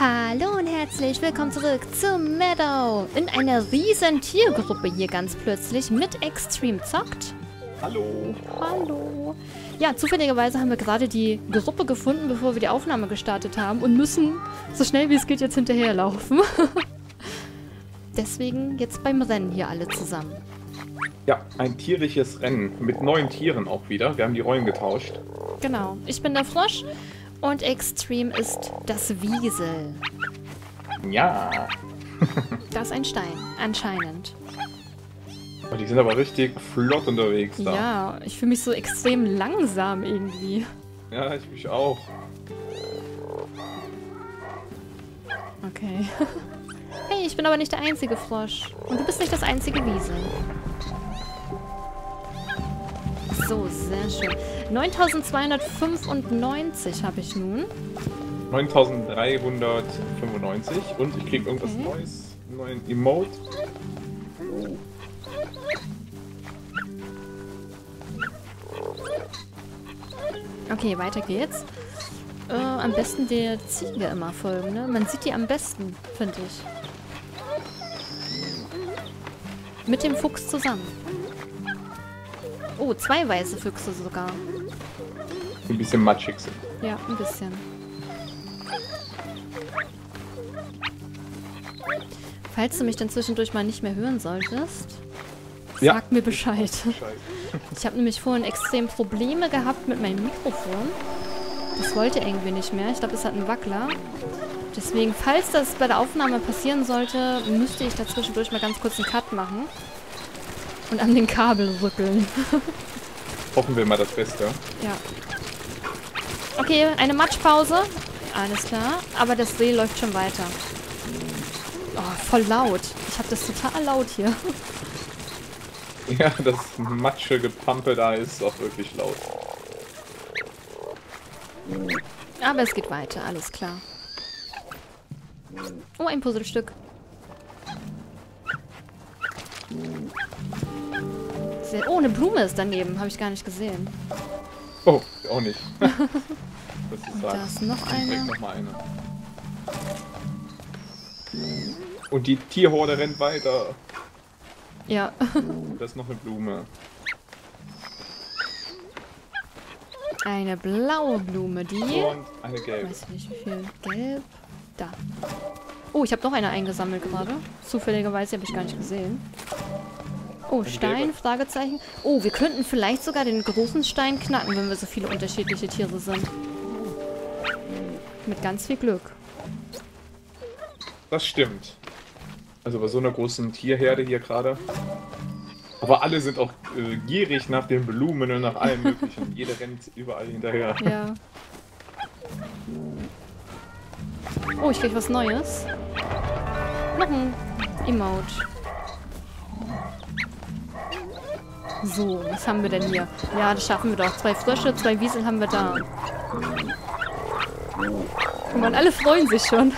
Hallo und herzlich willkommen zurück zu Meadow in einer riesen Tiergruppe hier ganz plötzlich mit Xtreme zockt. Hallo. Hallo. Ja, zufälligerweise haben wir gerade die Gruppe gefunden, bevor wir die Aufnahme gestartet haben und müssen so schnell wie es geht jetzt hinterherlaufen. Deswegen jetzt beim Rennen hier alle zusammen. Ja, ein tierisches Rennen mit neuen Tieren auch wieder. Wir haben die Rollen getauscht. Genau. Ich bin der Frosch. Und Xtreme ist das Wiesel. Ja. Das ist ein Stein, anscheinend. Oh, die sind aber richtig flott unterwegs da. Ja, ich fühle mich so extrem langsam irgendwie. Ja, ich mich auch. Okay. Hey, ich bin aber nicht der einzige Frosch. Und du bist nicht das einzige Wiesel. So, sehr schön. 9295 habe ich nun. 9395 und ich kriege irgendwas Neues, einen neuen Emote. Okay, weiter geht's. Am besten der Ziege immer folgen, ne? Man sieht die am besten, finde ich. Mit dem Fuchs zusammen. Oh, zwei weiße Füchse sogar. Ein bisschen matschig sind. Ja, ein bisschen. Falls du mich dann zwischendurch mal nicht mehr hören solltest, sag mir Bescheid. Ich habe nämlich vorhin extrem Probleme gehabt mit meinem Mikrofon. Das wollte irgendwie nicht mehr. Ich glaube, es hat einen Wackler. Deswegen, falls das bei der Aufnahme passieren sollte, müsste ich da zwischendurch mal ganz kurz einen Cut machen. Und an den Kabel rütteln. Hoffen wir mal das Beste. Ja. Okay, eine Matschpause. Alles klar. Aber das See läuft schon weiter. Oh, voll laut. Ich habe das total laut hier. Ja, das Matschegepampe da ist auch wirklich laut. Aber es geht weiter. Alles klar. Oh, ein Puzzlestück. Oh, eine Blume ist daneben. Habe ich gar nicht gesehen. Oh, auch nicht. Da ist noch eine. Und die Tierhorde rennt weiter. Ja. Da ist noch eine Blume. Eine blaue Blume, die... Und eine gelbe. Weiß nicht, wie viel. Gelb. Da. Oh, ich habe noch eine eingesammelt gerade. Zufälligerweise habe ich gar nicht gesehen. Oh, Stein, Fragezeichen. Oh, wir könnten vielleicht sogar den großen Stein knacken, wenn wir so viele unterschiedliche Tiere sind. Mit ganz viel Glück. Das stimmt. Also bei so einer großen Tierherde hier gerade. Aber alle sind auch gierig nach den Blumen und nach allem Möglichen. Jeder rennt überall hinterher. Ja. Oh, ich krieg was Neues. Noch ein Emote. So, was haben wir denn hier? Ja, das schaffen wir doch. Zwei Frösche, zwei Wiesel haben wir da. Guck mal, alle freuen sich schon.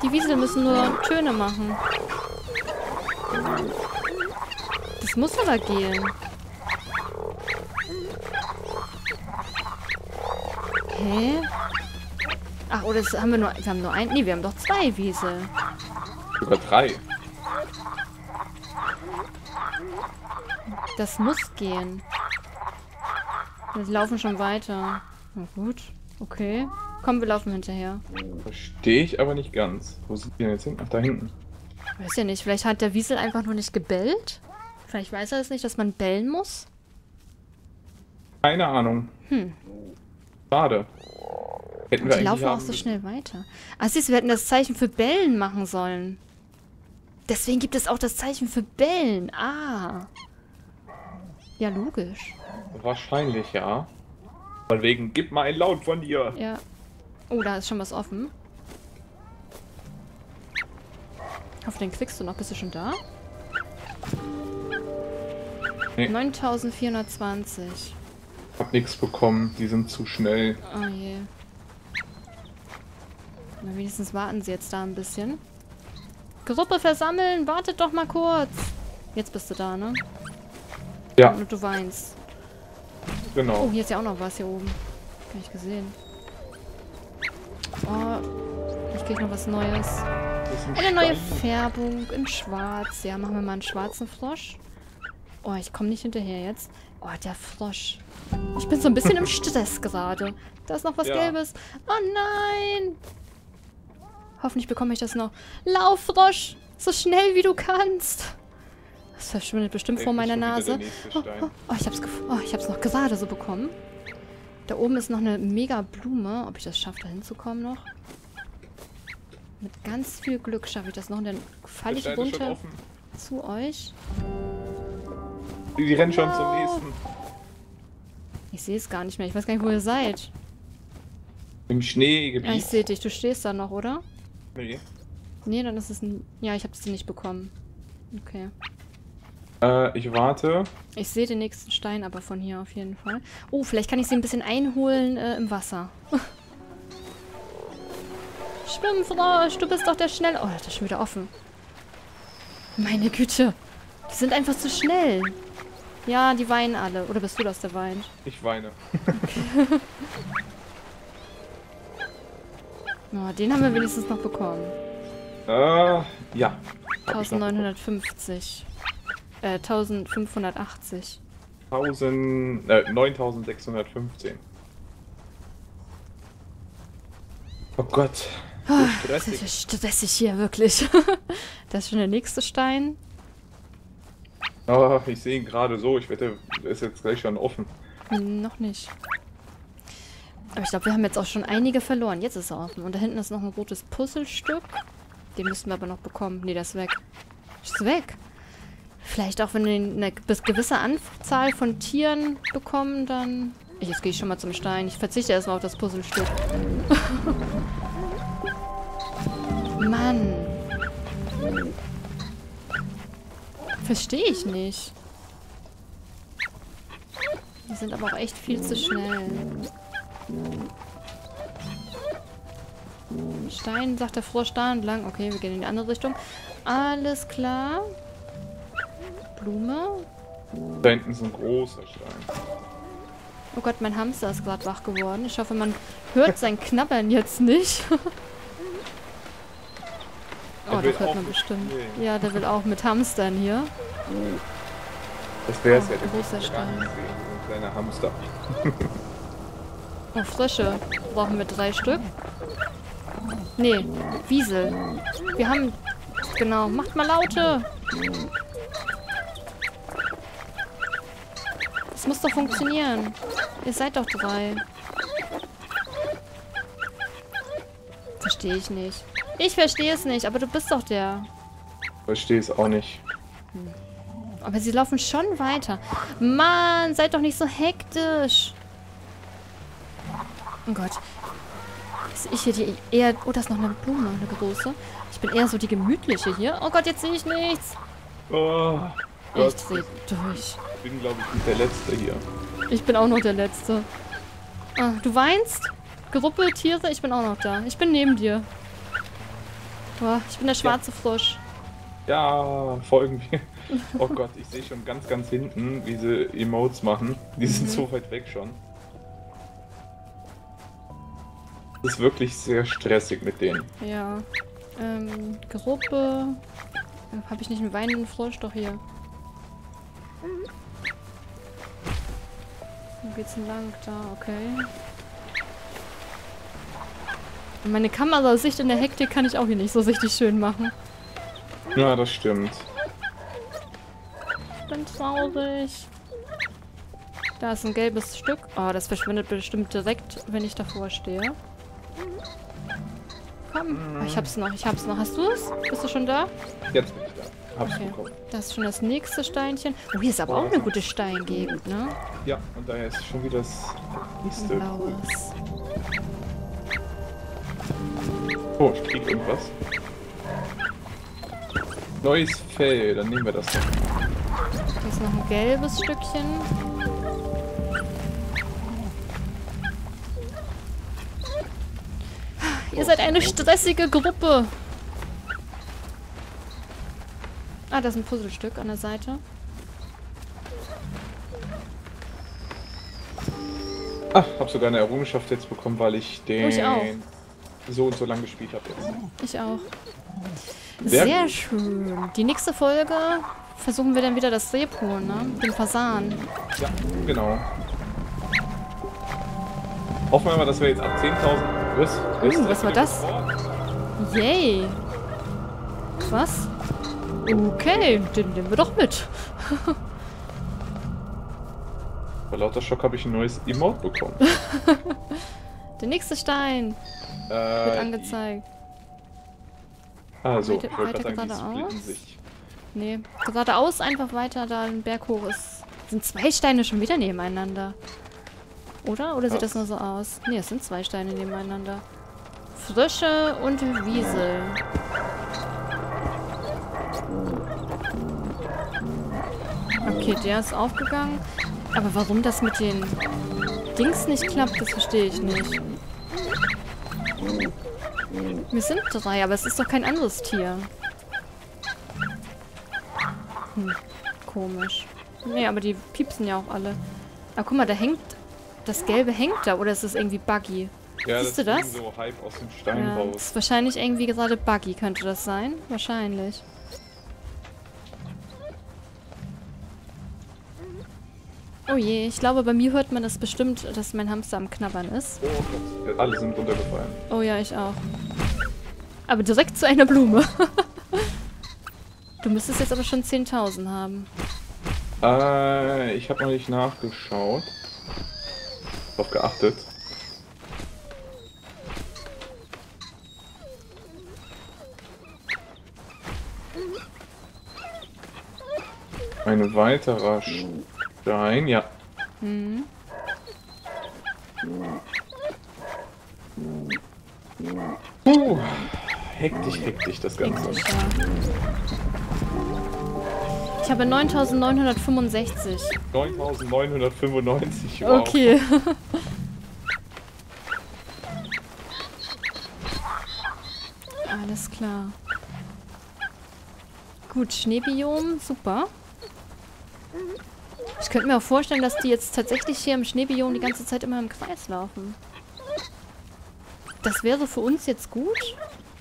Die Wiesel müssen nur Töne machen. Das muss aber gehen. Hä? Ach, oder das haben wir nur... Wir haben nur ein... Nee, wir haben doch zwei Wiesel. Sogar drei. Das muss gehen. Wir laufen schon weiter. Na gut. Okay. Komm, wir laufen hinterher. Verstehe ich aber nicht ganz. Wo sind die denn jetzt hin? Ach, da hinten. Weiß ja nicht. Vielleicht hat der Wiesel einfach nur nicht gebellt? Vielleicht weiß er es nicht, dass man bellen muss? Keine Ahnung. Hm. Schade. Hätten wir eigentlich. Die laufen auch so schnell weiter. Ach siehst du, wir hätten das Zeichen für bellen machen sollen. Deswegen gibt es auch das Zeichen für bellen. Ah. Ja, logisch. Wahrscheinlich, ja. Von wegen, gib mal ein Laut von dir. Ja. Oh, da ist schon was offen. Auf den kriegst du noch. Bist du schon da? Nee. 9420. Hab nichts bekommen. Die sind zu schnell. Oh je. Na, wenigstens warten sie jetzt da ein bisschen. Gruppe versammeln. Wartet doch mal kurz. Jetzt bist du da, ne? Ja. Und du weinst. Genau. Oh, hier ist ja auch noch was hier oben. Hab ich gesehen. gleich noch was Neues. Eine neue Färbung in schwarz. Ja, machen wir mal einen schwarzen Frosch. Oh, ich komme nicht hinterher jetzt. Oh, der Frosch. Ich bin so ein bisschen im Stress gerade. Da ist noch was Gelbes. Oh nein! Hoffentlich bekomme ich das noch. Lauf, Frosch! So schnell wie du kannst! Das verschwindet bestimmt vor meiner Nase. Oh, oh, oh, ich hab's noch gerade so bekommen. Da oben ist noch eine mega Blume. Ob ich das schaffe, da hinzukommen noch? Mit ganz viel Glück schaffe ich das noch. Und dann falle ich runter zu euch. Die rennen schon zum nächsten. Ich sehe es gar nicht mehr. Ich weiß gar nicht, wo ihr seid. Im Schneegebiet. Ja, ich sehe dich. Du stehst da noch, oder? Nee. Nee, dann ist es ein... Ja, ich habe es nicht bekommen. Okay. Ich warte. Ich sehe den nächsten Stein aber von hier auf jeden Fall. Oh, vielleicht kann ich sie ein bisschen einholen im Wasser. Schwimm, Frosch, du bist doch der Schnell... Oh, das ist schon wieder offen. Meine Güte. Die sind einfach zu schnell. Ja, die weinen alle. Oder bist du das, der weint? Ich weine. Okay. Oh, den haben wir wenigstens noch bekommen. Ja. 1950. 1580. 9615. Oh Gott. So stressig. Das ist stressig hier, wirklich. Das ist schon der nächste Stein. Oh, ich sehe ihn gerade so. Ich wette, der ist jetzt gleich schon offen. Noch nicht. Aber ich glaube, wir haben jetzt auch schon einige verloren. Jetzt ist er offen. Und da hinten ist noch ein rotes Puzzlestück. Den müssen wir aber noch bekommen. Nee, das ist weg. Ist weg. Vielleicht auch, wenn wir eine gewisse Anzahl von Tieren bekommen, dann... Jetzt gehe ich schon mal zum Stein. Ich verzichte erstmal auf das Puzzlestück. Mann. Verstehe ich nicht. Die sind aber auch echt viel zu schnell. Stein, sagt der Frosch da entlang. Okay, wir gehen in die andere Richtung. Alles klar. Blume. Da hinten ist ein großer Stein. Oh Gott, mein Hamster ist gerade wach geworden. Ich hoffe, man hört sein Knabbern jetzt nicht. Oh, das hört man bestimmt. Nee. Ja, der will auch mit Hamstern hier. Das wäre es ja. Großer Stein. Ein kleiner Hamster. Oh, Frösche. Brauchen wir 3 Stück. Nee, Wiesel. Wir haben... Genau, macht mal Laute. Das muss doch funktionieren. Ihr seid doch 3. Verstehe ich nicht. Ich verstehe es nicht, aber du bist doch der. Verstehe es auch nicht. Aber sie laufen schon weiter. Mann, seid doch nicht so hektisch. Oh Gott. Ist ich hier die eher... Oh, da ist noch eine Blume, eine große. Ich bin eher so die gemütliche hier. Oh Gott, jetzt sehe ich nichts. Oh. Ich drehe durch. Ich bin, glaube ich, der Letzte hier. Ich bin auch noch der Letzte. Ah, du weinst? Gruppe, Tiere, ich bin auch noch da. Ich bin neben dir. Boah, ich bin der schwarze Frosch. Ja, folgen wir. Oh Gott, ich sehe schon ganz, ganz hinten, wie sie Emotes machen. Die sind so weit weg schon. Das ist wirklich sehr stressig mit denen. Ja. Gruppe. Habe ich nicht einen weinenden Frosch? Doch hier. Wo geht's denn lang? Da, okay. Und meine Kamerasicht in der Hektik kann ich auch hier nicht so richtig schön machen. Ja, das stimmt. Ich bin traurig. Da ist ein gelbes Stück. Oh, das verschwindet bestimmt direkt, wenn ich davor stehe. Komm. Oh, ich hab's noch, ich hab's noch. Hast du es? Bist du schon da? Jetzt bin ich da. Okay, das ist schon das nächste Steinchen. Oh, hier ist aber auch eine gute Steingegend, ne? Ja, und daher ist schon wieder das nächste. Blaues. Oh, ich krieg irgendwas. Neues Fell, dann nehmen wir das. Da ist noch ein gelbes Stückchen. Ihr seid eine stressige Gruppe. Ah, das ist ein Puzzlestück an der Seite. Ach, hab sogar eine Errungenschaft jetzt bekommen, weil ich den so und so lang gespielt habe jetzt. Ich auch. Sehr schön. Die nächste Folge versuchen wir dann wieder das Rebhuhn, ne? Den Fasan. Ja, genau. Hoffen wir mal, dass wir jetzt ab 10.000... was war das? Yay! Was? Okay, den nehmen wir doch mit. Bei lauter Schock habe ich ein neues Emote bekommen. Der nächste Stein wird angezeigt. Also, ich wollte gerade geradeaus. Nee, geradeaus einfach weiter da den Berg hoch ist. Sind zwei Steine schon wieder nebeneinander. Oder? Oder sieht das nur so aus? Nee, es sind zwei Steine nebeneinander. Frösche und Wiesel. Okay, der ist aufgegangen. Aber warum das mit den Dings nicht klappt, das verstehe ich nicht. Wir sind drei, aber es ist doch kein anderes Tier. Hm, komisch. Nee, aber die piepsen ja auch alle. Aber guck mal, da hängt... Das Gelbe hängt da, oder ist das irgendwie buggy? Ja, siehst du das? So halb aus dem Stein raus. Das ist wahrscheinlich irgendwie gerade buggy, könnte das sein? Wahrscheinlich. Oh je, ich glaube, bei mir hört man das bestimmt, dass mein Hamster am Knabbern ist. Oh Gott, alle sind runtergefallen. Oh ja, ich auch. Aber direkt zu einer Blume. Du müsstest jetzt aber schon 10.000 haben. Ich habe noch nicht nachgeschaut. Drauf geachtet. Ein weiterer Stein, ja. Hm. Hektisch das Ganze. Hektisch, ja. Ich habe 9.965. 9.995, wow. Okay. Alles klar. Gut, Schneebiom, super. Ich könnte mir auch vorstellen, dass die jetzt tatsächlich hier im Schneebiom die ganze Zeit immer im Kreis laufen. Das wäre für uns jetzt gut,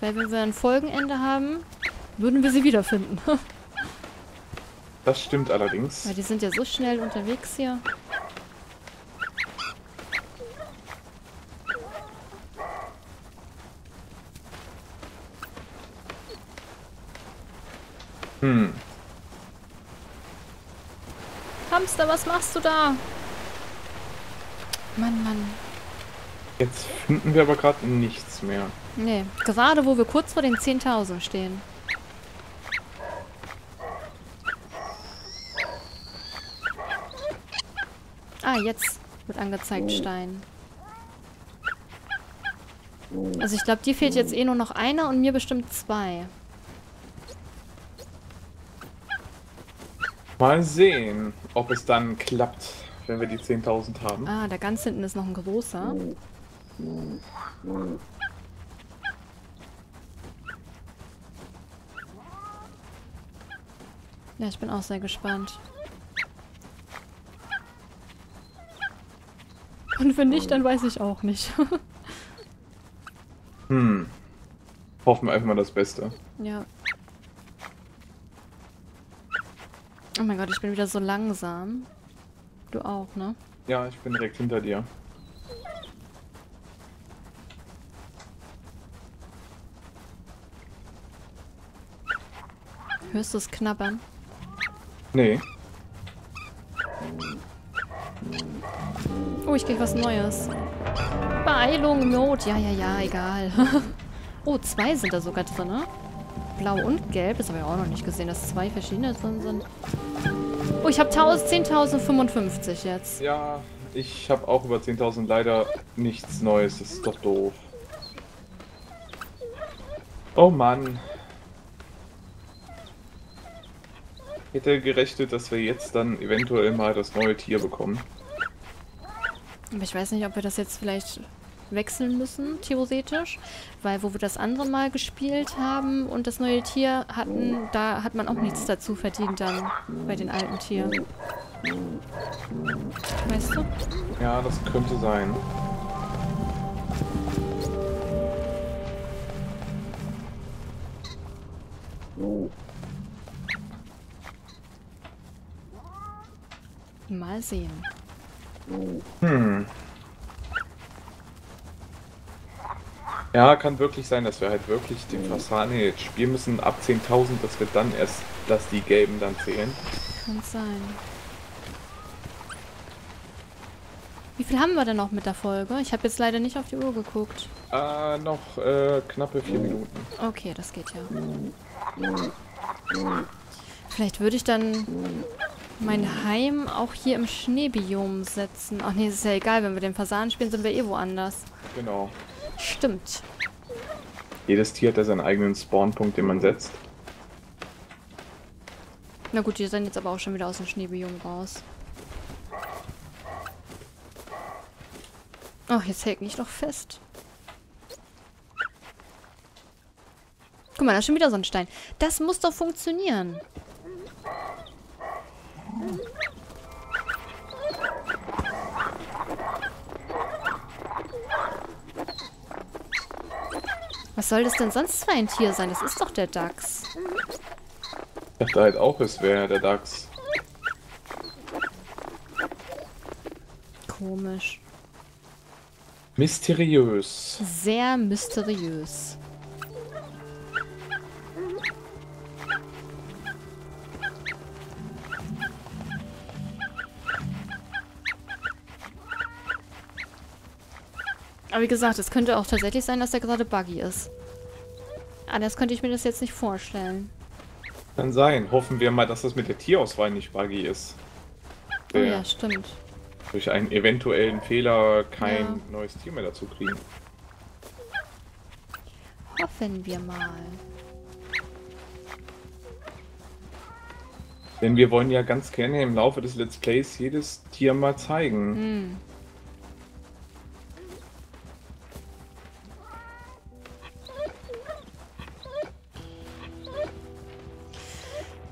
weil wenn wir ein Folgenende haben, würden wir sie wiederfinden. Das stimmt allerdings. Weil die sind ja so schnell unterwegs hier. Hm. Hamster, was machst du da? Mann, Mann. Jetzt finden wir aber gerade nichts mehr. Nee, gerade wo wir kurz vor den 10.000 stehen. Ah, jetzt wird angezeigt Stein. Also ich glaube, dir fehlt jetzt eh nur noch einer und mir bestimmt zwei. Mal sehen, ob es dann klappt, wenn wir die 10.000 haben. Ah, da ganz hinten ist noch ein großer. Ja, ich bin auch sehr gespannt. Und wenn nicht, dann weiß ich auch nicht. Hm. Hoffen wir einfach mal das Beste. Ja. Oh mein Gott, ich bin wieder so langsam. Du auch, ne? Ja, ich bin direkt hinter dir. Hörst du es knabbern? Nee. Oh, ich krieg was Neues. Beeilung, Not. Ja, egal. Oh, zwei sind da sogar drin, ne? Blau und Gelb. Das habe ich auch noch nicht gesehen, dass zwei verschiedene drin sind. Oh, ich habe 10.055 jetzt. Ja, ich habe auch über 10.000 leider nichts Neues. Das ist doch doof. Oh Mann. Ich hätte gerechnet, dass wir jetzt dann eventuell mal das neue Tier bekommen. Aber ich weiß nicht, ob wir das jetzt vielleicht wechseln müssen, theoretisch. Weil wo wir das andere Mal gespielt haben und das neue Tier hatten, da hat man auch nichts dazu verdient dann bei den alten Tieren. Weißt du? Ja, das könnte sein. Mal sehen. Hm. Ja, kann wirklich sein, dass wir halt wirklich den Fasane spielen müssen ab 10.000, dass wir dann erst, dass die Gelben dann zählen. Kann sein. Wie viel haben wir denn noch mit der Folge? Ich habe jetzt leider nicht auf die Uhr geguckt. Noch knappe 4 Minuten. Okay, das geht ja. Vielleicht würde ich dann mein Heim auch hier im Schneebiom setzen. Ach nee, ist ja egal, wenn wir den Fasan spielen, sind wir eh woanders. Genau. Stimmt. Jedes Tier hat ja seinen eigenen Spawnpunkt, den man setzt. Na gut, die sind jetzt aber auch schon wieder aus dem Schneebiom raus. Ach, jetzt hält mich doch fest. Guck mal, da ist schon wieder so ein Stein. Das muss doch funktionieren. Was soll das denn sonst für ein Tier sein? Das ist doch der Dachs. Ich dachte halt auch, es wäre der Dachs. Komisch. Mysteriös. Sehr mysteriös. Aber wie gesagt, es könnte auch tatsächlich sein, dass er gerade buggy ist. Anders könnte ich mir das jetzt nicht vorstellen. Kann sein. Hoffen wir mal, dass das mit der Tierauswahl nicht buggy ist. Oh ja, stimmt. Durch einen eventuellen Fehler kein neues Tier mehr dazu kriegen. Hoffen wir mal. Denn wir wollen ja ganz gerne im Laufe des Let's Plays jedes Tier mal zeigen. Mhm.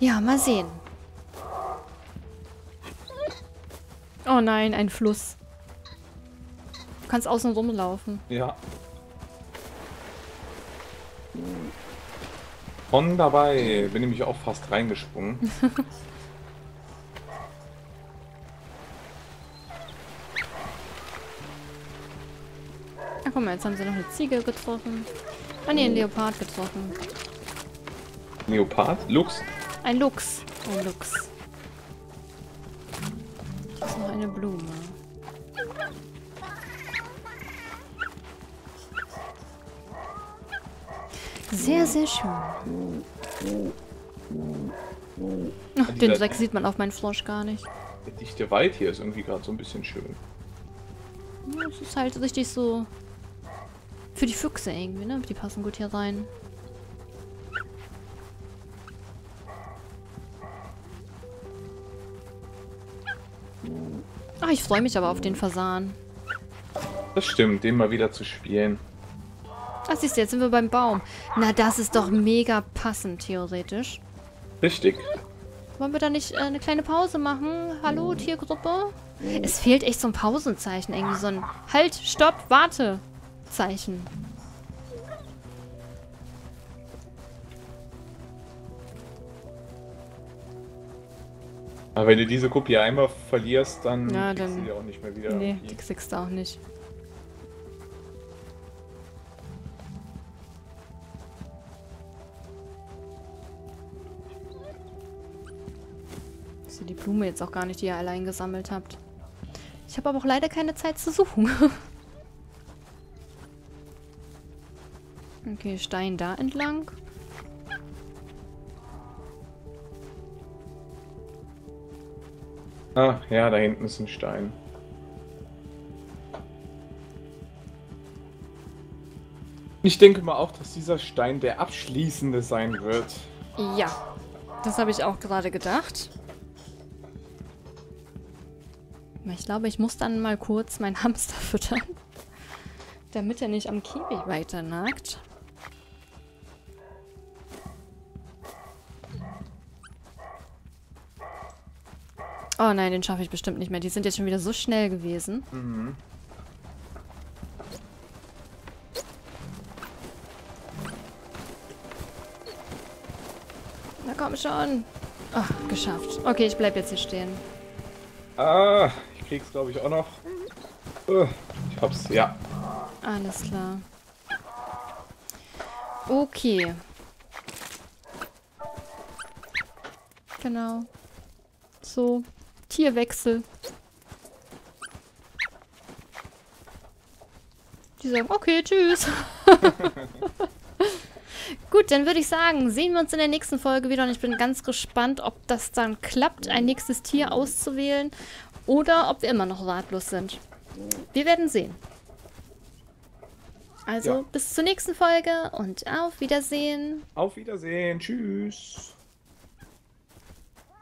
Ja, mal sehen. Oh nein, ein Fluss. Du kannst außen rumlaufen. Ja. Und dabei bin ich nämlich auch fast reingesprungen. Na guck mal, jetzt haben sie noch eine Ziege getroffen. Ah ne, einen Leopard getroffen. Leopard? Luchs? Ein Luchs. Ein Luchs. Das ist noch eine Blume. Sehr, sehr schön. Ach, den Dreck sieht man auf meinen Frosch gar nicht. Der dichte Wald hier ist irgendwie gerade so ein bisschen schön. Es ist halt richtig so für die Füchse irgendwie, ne? Die passen gut hier rein. Ach, ich freue mich aber auf den Fasan. Das stimmt, den mal wieder zu spielen. Ach, siehst du, jetzt sind wir beim Baum. Na, das ist doch mega passend, theoretisch. Richtig. Wollen wir da nicht eine kleine Pause machen? Hallo, Tiergruppe? Es fehlt echt so ein Pausenzeichen, irgendwie so ein Halt, Stopp, Warte Zeichen. Aber wenn du diese Kopie einmal verlierst, dann ja, kriegst du die auch nicht mehr wieder. Nee, die kriegst du auch nicht. Also die Blume jetzt auch gar nicht, die ihr allein gesammelt habt. Ich habe aber auch leider keine Zeit zu suchen. Okay, Stein da entlang. Ah, ja, da hinten ist ein Stein. Ich denke mal auch, dass dieser Stein der abschließende sein wird. Ja, das habe ich auch gerade gedacht. Ich glaube, ich muss dann mal kurz meinen Hamster füttern, damit er nicht am Kiwi weiter nagt. Oh nein, den schaffe ich bestimmt nicht mehr. Die sind jetzt schon wieder so schnell gewesen. Mhm. Na komm schon. Oh, geschafft. Okay, ich bleib jetzt hier stehen. Ah, ich krieg's glaube ich auch noch. Ich hab's, ja. Alles klar. Okay. Genau. So, Tierwechsel. Die sagen, okay, tschüss. Gut, dann würde ich sagen, sehen wir uns in der nächsten Folge wieder. Und ich bin ganz gespannt, ob das dann klappt, ein nächstes Tier auszuwählen. Oder ob wir immer noch ratlos sind. Wir werden sehen. Also, ja. Bis zur nächsten Folge und auf Wiedersehen. Auf Wiedersehen. Tschüss.